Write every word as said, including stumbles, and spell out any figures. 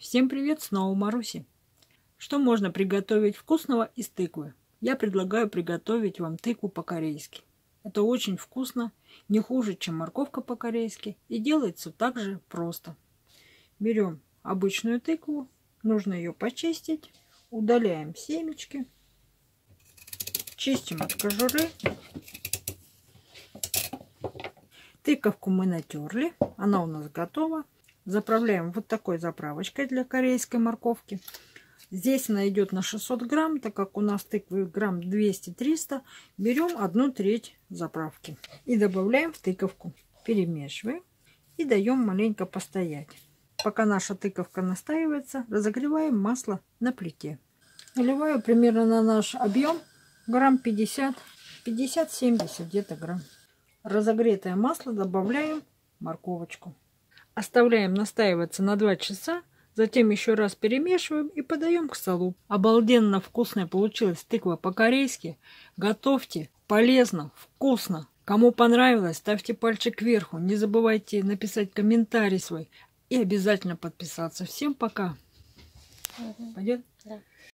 Всем привет, снова Маруси. Что можно приготовить вкусного из тыквы? Я предлагаю приготовить вам тыкву по-корейски. Это очень вкусно, не хуже, чем морковка по-корейски, и делается также просто. Берем обычную тыкву, нужно ее почистить, удаляем семечки, чистим от кожуры. Тыковку мы натерли, она у нас готова. Заправляем вот такой заправочкой для корейской морковки. Здесь она идет на шестьсот грамм, так как у нас тыквы грамм двести-триста. Берем одну треть заправки и добавляем в тыковку. Перемешиваем и даем маленько постоять. Пока наша тыковка настаивается, разогреваем масло на плите. Наливаю примерно на наш объем грамм пятьдесят, пятьдесят-семьдесят где-то грамм. Разогретое масло добавляем морковочку. Оставляем настаиваться на два часа, затем еще раз перемешиваем и подаем к столу. Обалденно вкусная получилась тыква по-корейски. Готовьте, полезно, вкусно. Кому понравилось, ставьте пальчик кверху. Не забывайте написать комментарий свой и обязательно подписаться. Всем пока. Угу. Пойдет? Да.